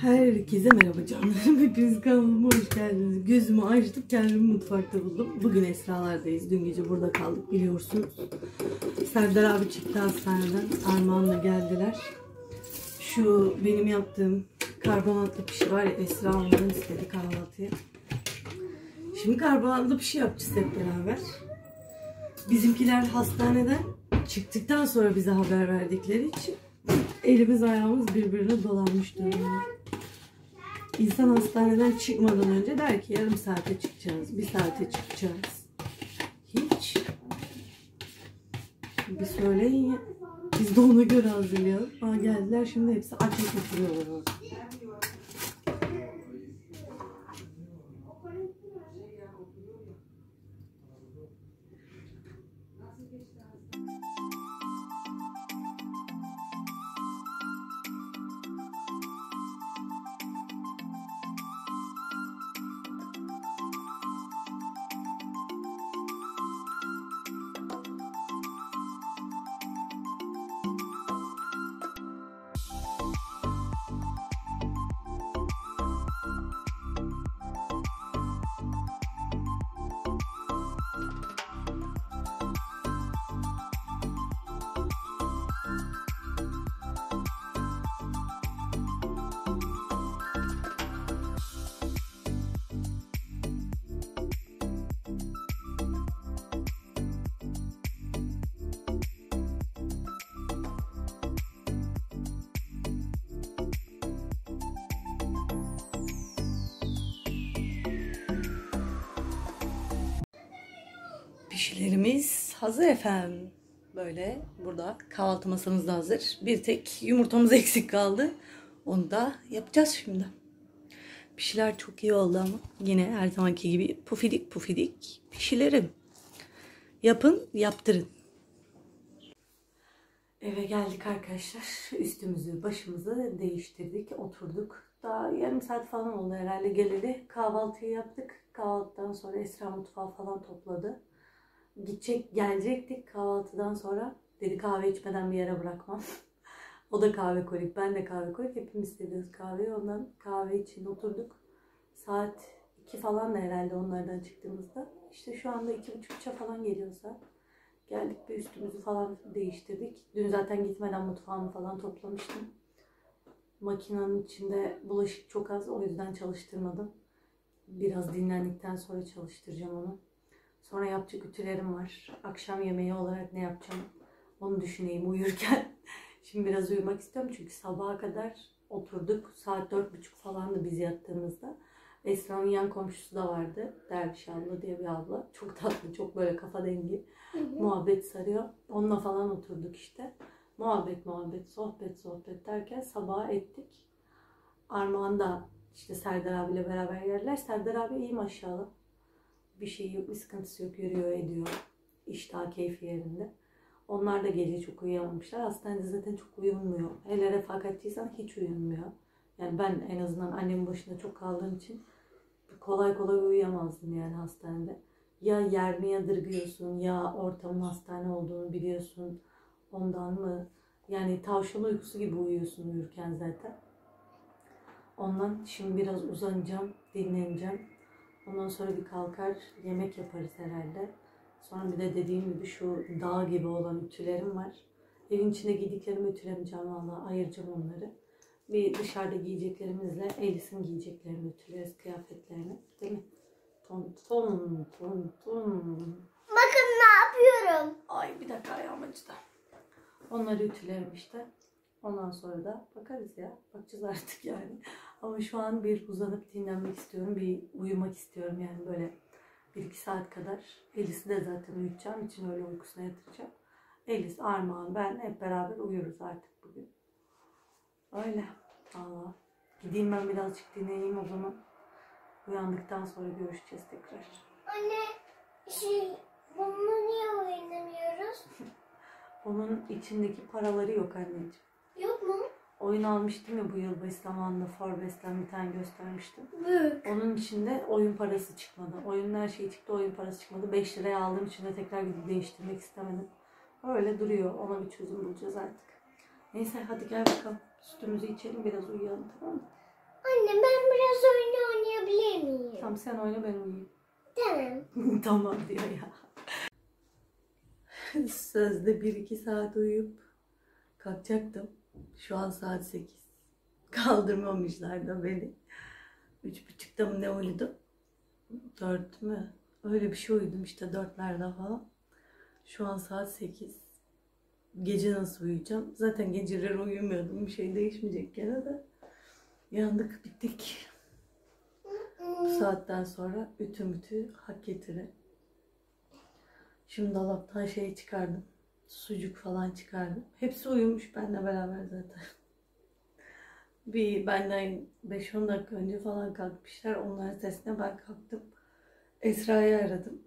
Herkese merhaba canlarım. Hepiniz kanalıma hoş geldiniz. Gözümü açtım, kendimi mutfakta buldum. Bugün Esra'lardayız. Dün gece burada kaldık biliyorsunuz. Serdar abi çıktı hastaneden. Armağan'la geldiler. Şu benim yaptığım karbonatlı pişi var ya, Esra ondan istedi kahvaltıya. Şimdi karbonatlı pişi yapacağız hep beraber. Bizimkiler hastaneden çıktıktan sonra bize haber verdikleri için elimiz ayağımız birbirine dolanmış durumda. İnsan hastaneden çıkmadan önce der ki yarım saate çıkacağız, bir saate çıkacağız. Hiç. Bir söyleyin ya. Biz de ona göre hazırlayalım. Aa, geldiler şimdi, hepsi aç oturuyorlar. Pişilerimiz hazır efendim. Böyle burada kahvaltı masamız da hazır. Bir tek yumurtamız eksik kaldı. Onu da yapacağız şimdi. Pişiler çok iyi oldu ama yine her zamanki gibi pufidik pufidik pişilerim. Yapın, yaptırın. Eve geldik arkadaşlar. Üstümüzü, başımızı değiştirdik. Oturduk. Daha yarım saat falan oldu herhalde geleli. Kahvaltıyı yaptık. Kahvaltıdan sonra Esra mutfağı falan topladı. Gelecektik kahvaltıdan sonra. Dedi kahve içmeden bir yere bırakmam. O da kahve koyduk, ben de kahve koyduk. Hepimiz istediğimiz kahveyi, ondan kahve için oturduk. Saat 2 falan da herhalde onlardan çıktığımızda. İşte şu anda 2.30'a falan geliyorsa. Geldik bir üstümüzü falan değiştirdik. Dün zaten gitmeden mutfağımı falan toplamıştım. Makinenin içinde bulaşık çok az, o yüzden çalıştırmadım. Biraz dinlendikten sonra çalıştıracağım onu. Sonra yapacak ütülerim var. Akşam yemeği olarak ne yapacağım onu düşüneyim uyurken. Şimdi biraz uyumak istiyorum çünkü sabaha kadar oturduk. Saat 4.30 falandı biz yattığımızda. Esra'nın yan komşusu da vardı. Dervişanlı diye bir abla. Çok tatlı, çok böyle kafa dengi. Muhabbet sarıyor. Onunla falan oturduk işte. Muhabbet, sohbet derken sabaha ettik. Armağan da işte Serdar abiyle beraber geldiler. Serdar abi iyi maşallah. Bir şey yok, bir sıkıntısı yok. Yürüyor, ediyor. İştah keyfi yerinde. Onlar da gece çok uyuyamamışlar. Hastanede zaten çok uyumuyor. Hele refakatçiysen hiç uyumuyor. Yani ben en azından annemin başında çok kaldığım için kolay kolay uyuyamazdım yani hastanede. Ya yerini yadırgıyorsun ya ortamın hastane olduğunu biliyorsun. Ondan mı? Yani tavşan uykusu gibi uyuyorsun uyurken zaten. Ondan şimdi biraz uzanacağım, dinleneceğim. Ondan sonra bir kalkar, yemek yaparız herhalde. Sonra bir de dediğim gibi şu dağ gibi olan ütülerim var. Evin içinde giydiklerimi ütülemeyeceğim vallahi, ayıracağım onları. Bir dışarıda giyeceklerimizle Elis'in giyeceklerini ütüleriz, kıyafetlerini. Değil mi? Ton. Bakın ne yapıyorum. Ay bir dakika ayağım acıdı. Onları ütülerim işte. Ondan sonra da bakarız ya. Bakacağız artık yani. Ama şu an bir uzanıp dinlenmek istiyorum. Bir uyumak istiyorum yani böyle 1-2 saat kadar. Elis'i de zaten uyutacağım için öyle uykusuna yatıracağım. Eliz, Armağan, ben hep beraber uyuruz artık bugün. Öyle. Valla. Gideyim ben birazcık dinleneyim o zaman. Uyandıktan sonra görüşeceğiz tekrar. Anne, bunu niye oynamıyoruz? Onun içindeki paraları yok anneciğim. Yok mu? Oyun almıştım ya bu yılbaşı zamanında, Forbest'ten bir tane göstermiştim. Büyük. Onun içinde oyun parası çıkmadı. Oyunun her şeyi çıktı, oyun parası çıkmadı. 5 liraya aldığım için de tekrar gidip değiştirmek istemedim. Öyle duruyor. Ona bir çözüm bulacağız artık. Neyse hadi gel bakalım. Sütümüzü içelim biraz uyuyalım, tamam mı? Anne ben biraz oyun oynayabilir miyim? Tamam sen oyna ben oynayayım. Tamam. Tamam diyor ya. Sözde 1-2 saat uyuyup kalkacaktım. Şu an saat 8. Kaldırmamışlar da beni. 3.30'da mı ne uyudum? 4 mü? Öyle bir şey uyudum işte 4'lerde falan. Şu an saat 8. Gece nasıl uyuyacağım? Zaten geceleri uyumuyordum. Bir şey değişmeyecek gene de. Yandık, bittik. Bu saatten sonra ütü mütü hak getire. Şimdi dolaptan şey çıkardım. Sucuk falan çıkardım. Hepsi uyumuş benimle beraber zaten. Bir benden 5-10 dakika önce falan kalkmışlar. Onların sesine ben kalktım. Esra'yı aradım.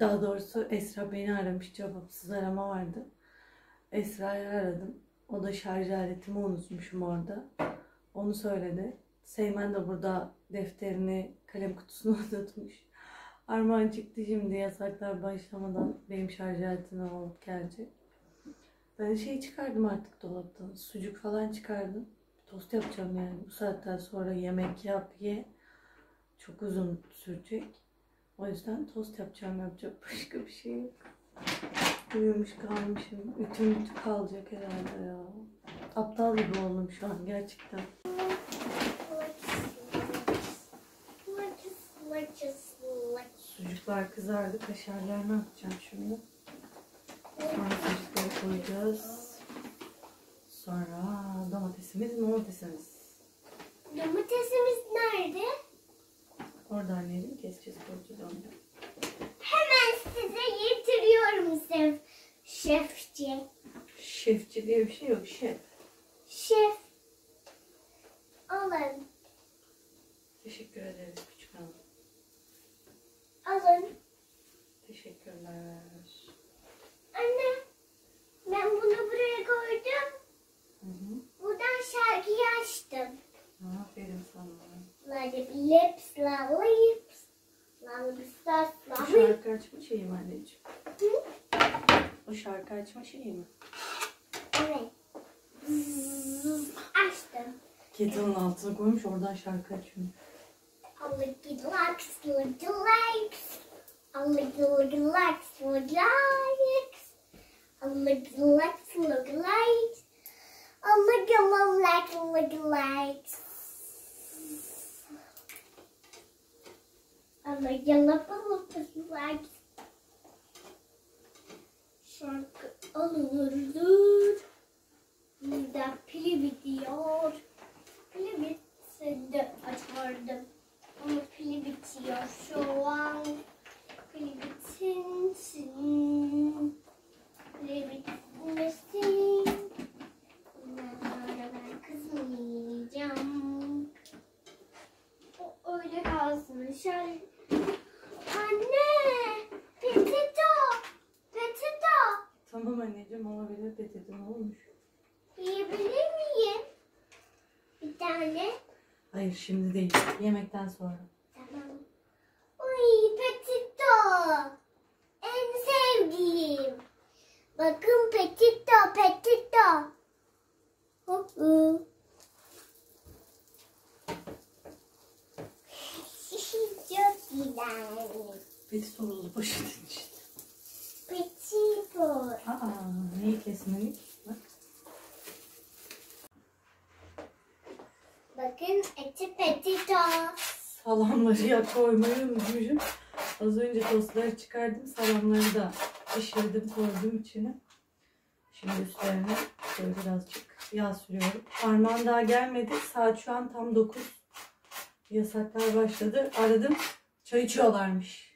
Daha doğrusu Esra beni aramış. Cevapsız arama vardı. Esra'yı aradım. O da şarj aletimi unutmuşum orada. Onu söyledi. Seymen de burada defterini, kalem kutusunu unutmuş. Armağan çıktı şimdi yasaklar başlamadan benim şarj aletini alıp gelecek. Ben şey çıkardım artık dolaptan. Sucuk falan çıkardım. Tost yapacağım yani. Bu saatten sonra yemek yap, ye. Çok uzun sürecek. O yüzden tost yapacağım, yapacak başka bir şey yok. Uyumuş kalmışım. Ütü kalacak herhalde ya. Aptal gibi oldum şu an gerçekten. Sucuklar kızardı. Kaşarlarını atacağım şimdi. Sonra sucukları koyacağız. Sonra domatesimiz. Domatesimiz nerede? Orada annelim keseceğiz. Hemen size getiriyorum şefçi. Şefçi diye bir şey yok. Şef. Şef. Alın. Teşekkür ederiz küçük hanım. Alın. Teşekkürler. Anne, ben bunu buraya koydum. Hı hı. Buradan şarkıyı açtım. Aferin sana. Lips, la lips. O şarkı açma şeyi mi anneciğim? Hı? O şarkı açma şeyi mi? Evet. Açtım. Kettle'ın altına koymuş, oradan şarkı açıyor. All the likes would likes. All the likes would likes. All the likes would likes. All the likes would likes. All the likes. Şarkı alınır. Burada pili bitiyor. Pili bitsin de açardım. Ama pili bitiyor şu an. Pili bitinsin. Pili bitmesin. Bundan sonra ben kızmayacağım. O öyle kalsın. Şöyle. Anne! Petito! Petito! Tamam anneciğim olabilir. Petito ne olmuş? Yiyebilir miyim? Bir tane. Hayır şimdi değil. Yemekten sonra. Tamam. Uy Petito. En sevdiğim. Bakın Petito, Petito. Çok güzel. Petito'lu başını işte. Petito. Aa, neyi kesmedik? Bak. Bakın eti petito. Salamları ya koymayı unutmuşum. Az önce tostları çıkardım. Salamları da pişirdim koydum içine. Şimdi üstlerine şöyle birazcık yağ sürüyorum. Armağan daha gelmedi. Saat şu an tam 9. Yasaklar başladı. Aradım. Çay içiyorlarmış.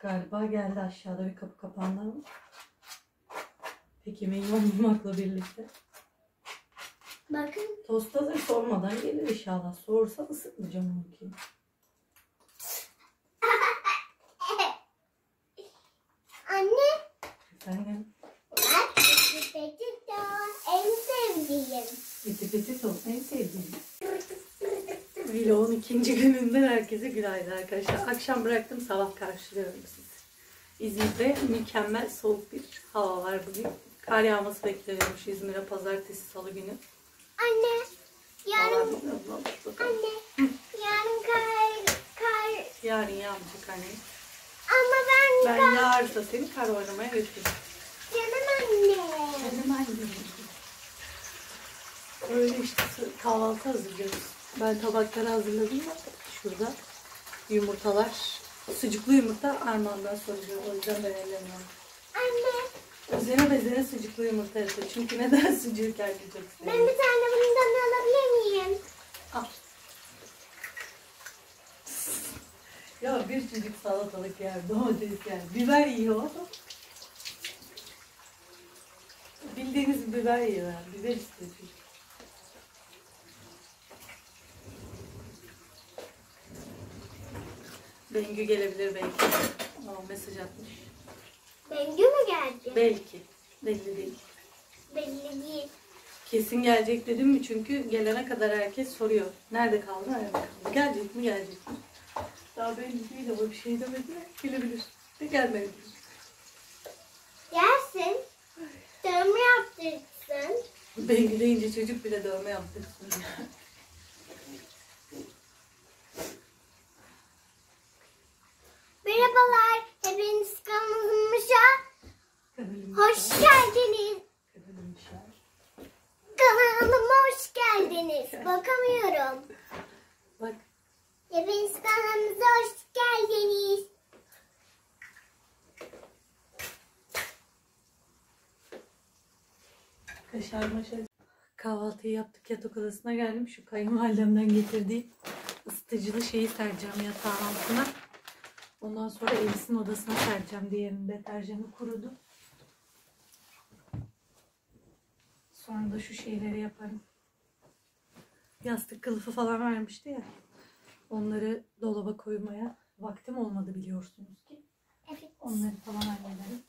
Galiba geldi aşağıda bir kapı kapandı ama. Peki meyve olmakla birlikte. Bakın. Tost hazır sormadan gelir inşallah. Sorsa ısıtmayacağım onu ki. Anne. Efendim. Eti petito en sevdiğim. Eti petito en sevdiğim. Vlog'un 2. gününden herkese günaydın arkadaşlar. Akşam bıraktım sabah karşılıyorum sizi. İzmir'de mükemmel soğuk bir hava var bugün. Kar yağması bekleniyormuş İzmir'e pazartesi salı günü. Anne, Yarın anne. Yarın kar. Yarın yağmayacak anne. Ama ben yarın seni kar oynamaya götürürüm. Canım anne. Canım anne. Öyle işte kahvaltı hazırlıyoruz. Ben tabakları hazırladım ya. Şurada yumurtalar. Sucuklu yumurta Armağan'dan soracağım. O yüzden ben ellemiyorum. Anne. Özleme bezene sucuklu yumurta yapıyor. Çünkü neden sucuk erkecek? Ben bir tane bundan alabilir miyim? Al. Ya bir çocuk salatalık yer, domates yer, biber yiyor. Bildiğiniz biber yiyor. Biber istedim. Bengü gelebilir belki. O mesaj atmış. Bengü mü geldi? Belki. Belli değil. Belli değil. Kesin gelecek dedim mi? Çünkü gelene kadar herkes soruyor. Nerede kaldı? Nerede kaldı? Gelecek mi? Gelecek mi? Daha belli değil ama bir şey demedi mi? Gelebilir. De gelmedi. Gelsin. Dövme yaptırsın. Bengü deyince çocuk bile dövme yaptırsın. Merhabalar, hepiniz kanalımıza hoş geldiniz. Kanalıma hoş geldiniz. Bakamıyorum. Bak. Hepiniz kanalımıza hoş geldiniz. Kaşar maşar. Kahvaltıyı yaptık, yatak odasına geldim. Şu kayınvalidemden getirdiği ısıtıcılı şeyi sereceğim yatağın altına. Ondan sonra Elis'in odasına sereceğim. Diğerinin deterjanı kurudu. Sonra da şu şeyleri yaparım. Yastık kılıfı falan vermişti ya. Onları dolaba koymaya vaktim olmadı biliyorsunuz ki. Evet. Onları falan hallederim.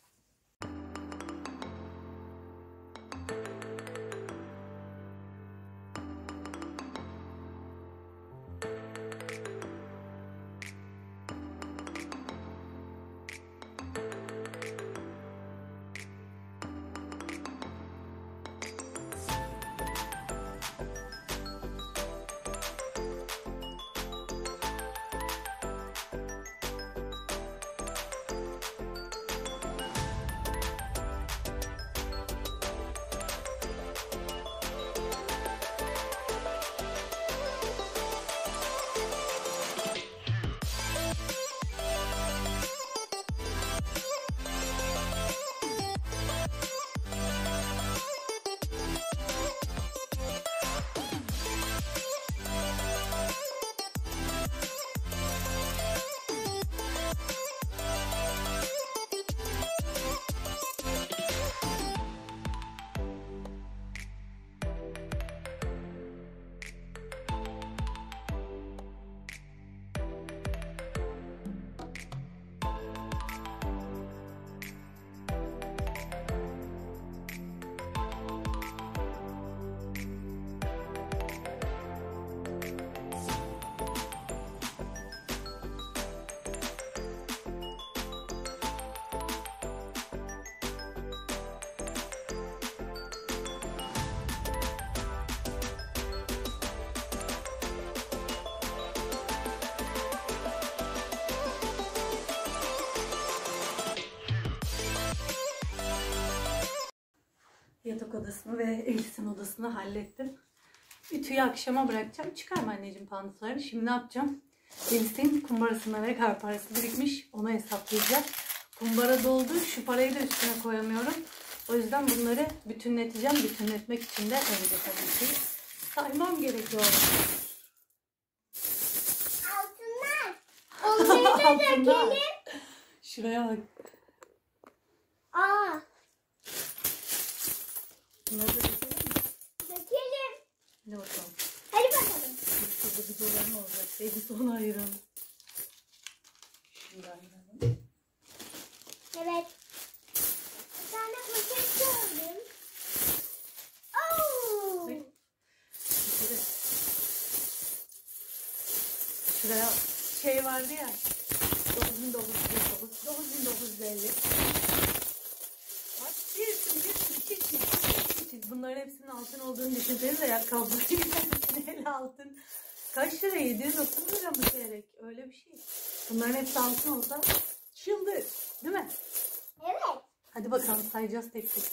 Yatak odasını ve Elis'in odasını hallettim. Ütüyü akşama bırakacağım. Çıkarma anneciğim pantolonları. Şimdi ne yapacağım? Elis'in kumbarasından ve kar parası birikmiş. Onu hesaplayacağım. Kumbara doldu. Şu parayı da üstüne koyamıyorum. O yüzden bunları bütünleteceğim. Bütünletmek için de önce tabii ki saymam gerekiyor. Altınlar. Altınlar. Şuraya bak. Aa. Bunları da dökelim mi? Dökelim. Ne bakalım? Hadi bakalım. Şurada bir dolar mı olacak? Elbise onu ayıralım. Şimdi ayıralım. Evet. Bir tane poşet gördüm. Ooo. Şuraya şey vardı ya. 9950. Bak bir sürü. Bunların hepsinin altın olduğunu düşünseniz ayakkabıları gidersiniz. altın. Kaç lira? 730 lira mı seyrek? Öyle bir şey. Bunların hepsi altın olsa çıldır. Değil mi? Evet. Hadi bakalım sayacağız tek tek.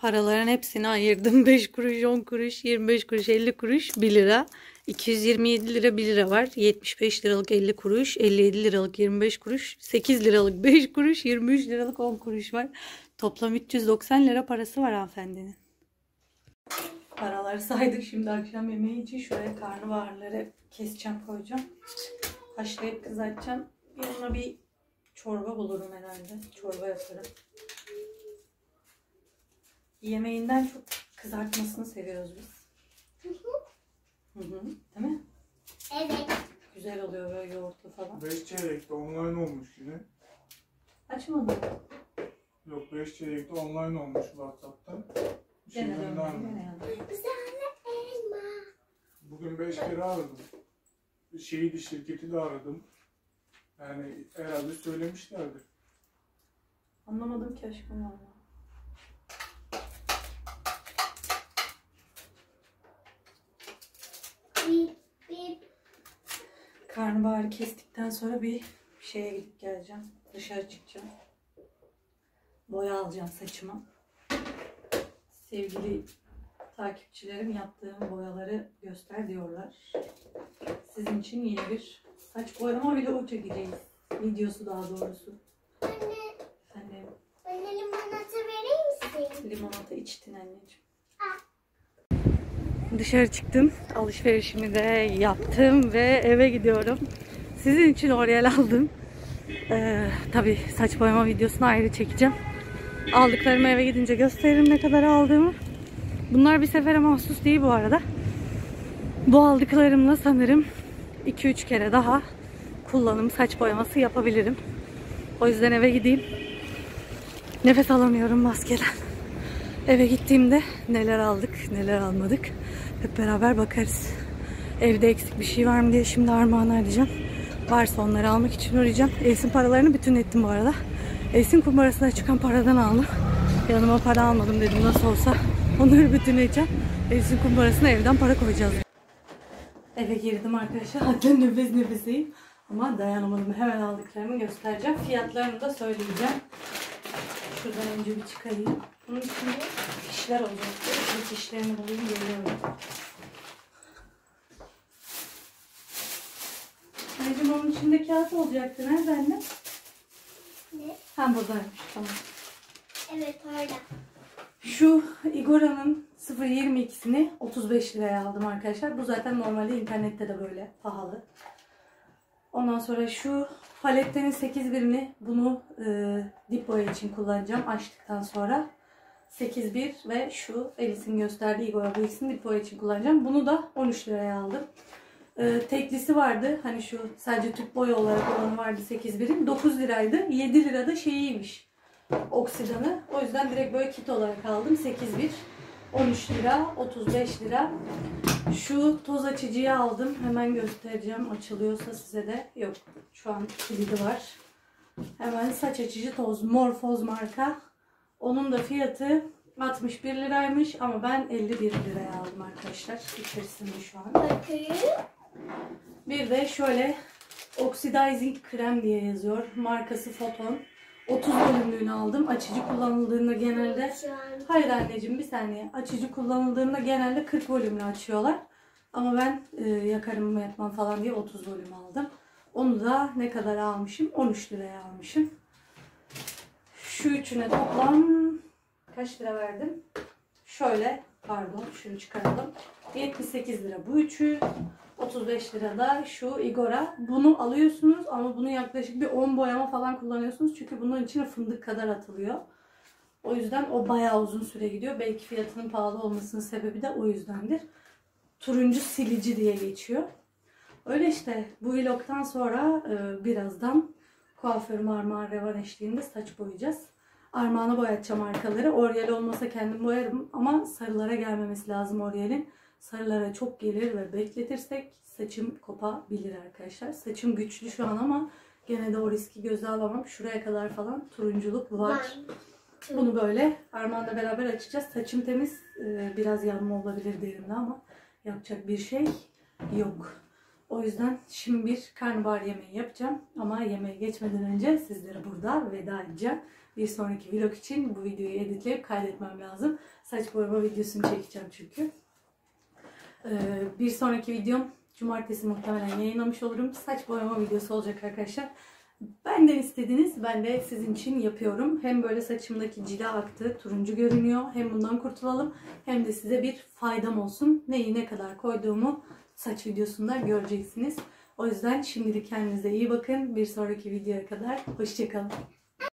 Paraların hepsini ayırdım. 5 kuruş, 10 kuruş, 25 kuruş, 50 kuruş, 1 lira. 227 lira 1 lira var. 75 liralık 50 kuruş, 57 liralık 25 kuruş, 8 liralık 5 kuruş, 23 liralık 10 kuruş var. Toplam 390 lira parası var hanımefendinin. Paraları saydık. Şimdi akşam yemeği için şuraya karnabaharları keseceğim, koyacağım. Haşlayıp kızartacağım. Yanına bir çorba bulurum herhalde. Çorba yaparım. Yemeğinden çok kızartmasını seviyoruz biz. Hı hı. Değil mi? Evet. Güzel oluyor böyle yoğurtlu falan. 5 çeyrekte online olmuş yine. Açmadım. Yok, 5 çeyrekte online olmuş WhatsApp'ta. Gene dönmedi. Güzel elma. Bugün 5 kere aradım. Şirketi de aradım. Yani herhalde söylemişlerdi. Anlamadım ki aşkım vallahi. Karnabaharı kestikten sonra bir şeye gidip geleceğim. Dışarı çıkacağım. Boya alacağım saçıma. Sevgili takipçilerim yaptığım boyaları göster diyorlar. Sizin için yeni bir saç boyama vlogu çekeceğiz. Videosu daha doğrusu. Anne. Efendim. Anne limonata vereyim misin? Limonata içtin anneciğim. Dışarı çıktım. Alışverişimi de yaptım ve eve gidiyorum. Sizin için Oryal aldım. Tabii saç boyama videosunu ayrı çekeceğim. Aldıklarımı eve gidince gösteririm ne kadar aldığımı. Bunlar bir sefere mahsus değil bu arada. Bu aldıklarımla sanırım 2-3 kere daha kullanım saç boyaması yapabilirim. O yüzden eve gideyim. Nefes alamıyorum maskeden. Eve gittiğimde neler aldık, neler almadık. Hep beraber bakarız. Evde eksik bir şey var mı diye şimdi Armağan'ı arayacağım. Varsa onları almak için uğrayacağım. Elis'in paralarını bütün ettim bu arada. Elis'in kumbarasına çıkan paradan aldım. Yanıma para almadım dedim nasıl olsa. Onları bütünleyeceğim. Elis'in kumbarasına evden para koyacağız. Eve girdim arkadaşlar. Hatta nefes nefeseyim. Ama dayanamadım. Hemen aldıklarımı göstereceğim. Fiyatlarını da söyleyeceğim. Şuradan önce bir çıkarayım. Bunun içinde fişler olacak. Bu fişlerini bulayım, geliyorum. Anneciğim onun içinde kağıt olacaktı. Nerede anne? Ne? Ha buradaymış. Tamam. Evet orada. Şu Igor'un 0.22'sini 35 liraya aldım arkadaşlar. Bu zaten normalde internette de böyle pahalı. Ondan sonra şu Palette'nin 8.1'ini bunu dip boya için kullanacağım açtıktan sonra. 8.1 ve şu Elis'in gösterdiği Igor'a bu ikisini dip boya için kullanacağım. Bunu da 13 liraya aldım. Teklisi vardı. Hani şu sadece tüp boya olarak olanı vardı 8.1'in. 9 liraydı. 7 lira da şeyiymiş oksidanı. O yüzden direkt böyle kit olarak aldım. 8.1, 13 lira, 35 lira. Şu toz açıcıyı aldım. Hemen göstereceğim. Açılıyorsa size de. Yok. Şu an kilidi var. Hemen saç açıcı toz. Morfose marka. Onun da fiyatı 61 liraymış. Ama ben 51 liraya aldım arkadaşlar. İçerisinde şu an. Bir de şöyle Oxidizing krem diye yazıyor. Markası Photon. 30 bölümlüğünü aldım. Açıcı kullanıldığında genelde... Hayır anneciğim bir saniye. Açıcı kullanıldığında genelde 40 bölümlü açıyorlar. Ama ben yakarım yapmam falan diye 30 bölüm aldım. Onu da ne kadar almışım? 13 liraya almışım. Şu üçüne toplam kaç lira verdim? Şöyle, pardon, şunu çıkaralım. 78 lira bu üçü. 35 lira da şu Igor'a. Bunu alıyorsunuz ama bunu yaklaşık bir 10 boyama falan kullanıyorsunuz. Çünkü bunların içine fındık kadar atılıyor. O yüzden o bayağı uzun süre gidiyor. Belki fiyatının pahalı olmasının sebebi de o yüzdendir. Turuncu silici diye geçiyor. Öyle işte, bu vlog'tan sonra birazdan kuaförüm Armağan Revan eşliğinde saç boyayacağız. Armağan'a boyatacağım arkaları. Oryal olmasa kendim boyarım ama sarılara gelmemesi lazım Oryal'in. Sarılara çok gelir ve bekletirsek saçım kopabilir arkadaşlar. Saçım güçlü şu an ama gene de o riski göze alamam. Şuraya kadar falan turunculuk var. Bunu böyle Armağan'la beraber açacağız. Saçım temiz. Biraz yanma olabilir derimde ama yapacak bir şey yok. O yüzden şimdi bir karnabahar yemeği yapacağım. Ama yemeğe geçmeden önce sizlere burada veda edeceğim. Bir sonraki vlog için bu videoyu editleyip kaydetmem lazım. Saç boyama videosunu çekeceğim çünkü. Bir sonraki videom cumartesi muhtemelen yayınlamış olurum. Saç boyama videosu olacak arkadaşlar. Benden istediğiniz, ben de sizin için yapıyorum. Hem böyle saçımdaki cila aktı, turuncu görünüyor. Hem bundan kurtulalım, hem de size bir faydam olsun. Neyi ne kadar koyduğumu saç videosunda göreceksiniz. O yüzden şimdilik kendinize iyi bakın. Bir sonraki videoya kadar hoşçakalın.